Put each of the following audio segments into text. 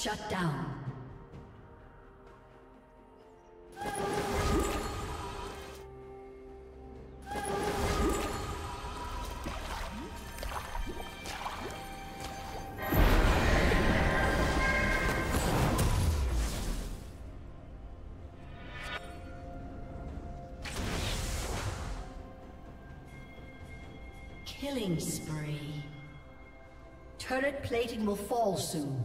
Shut down. Killing spree. Turret plating will fall soon.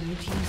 Team's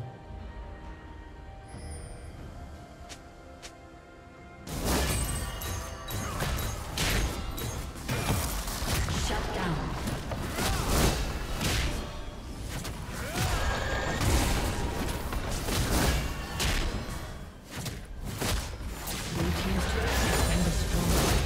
Shut down. Blue team's turret has been destroyed.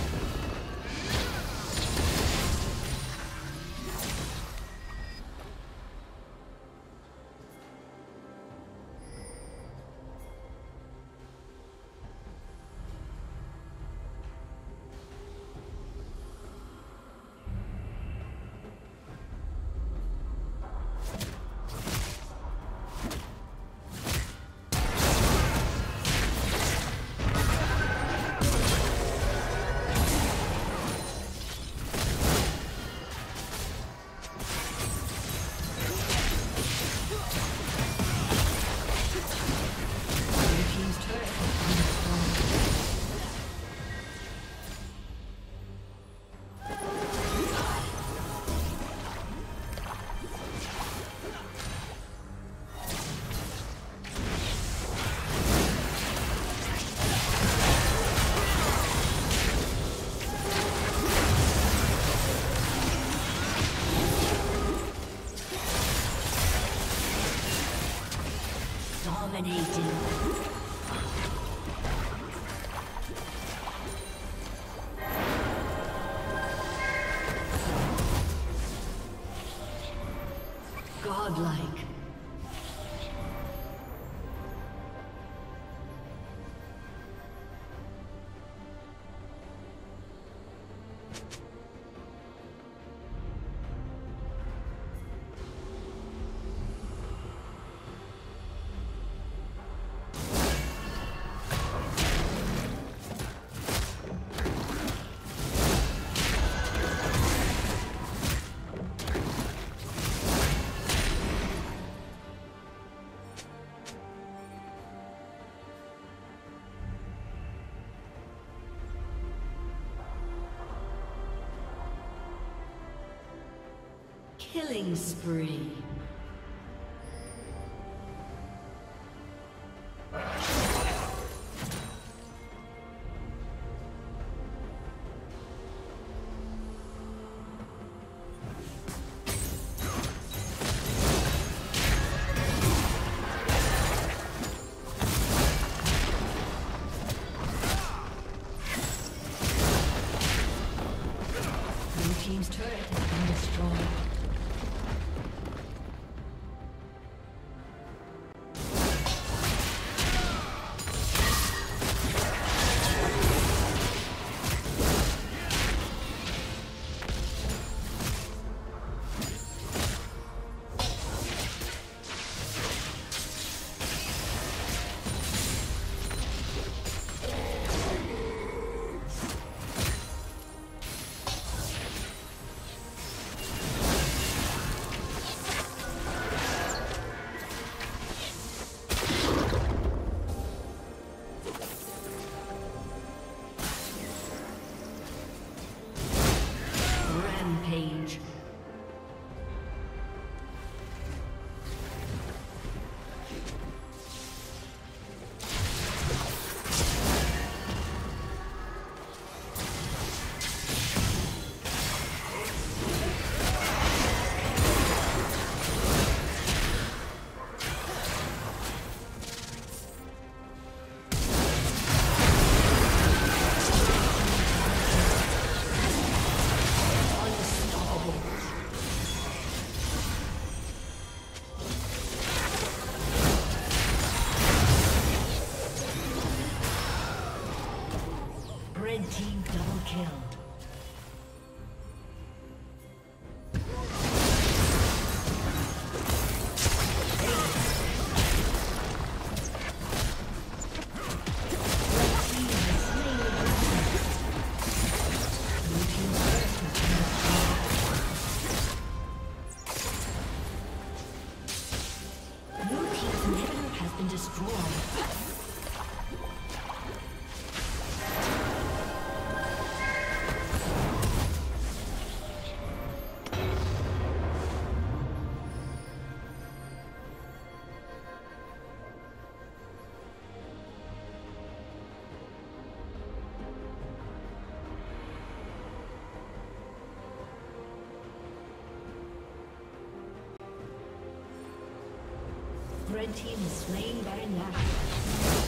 Dominating. Godlike. Killing spree. Blue team's turret has been destroyed. killed. Red team is slain Baron Nashor.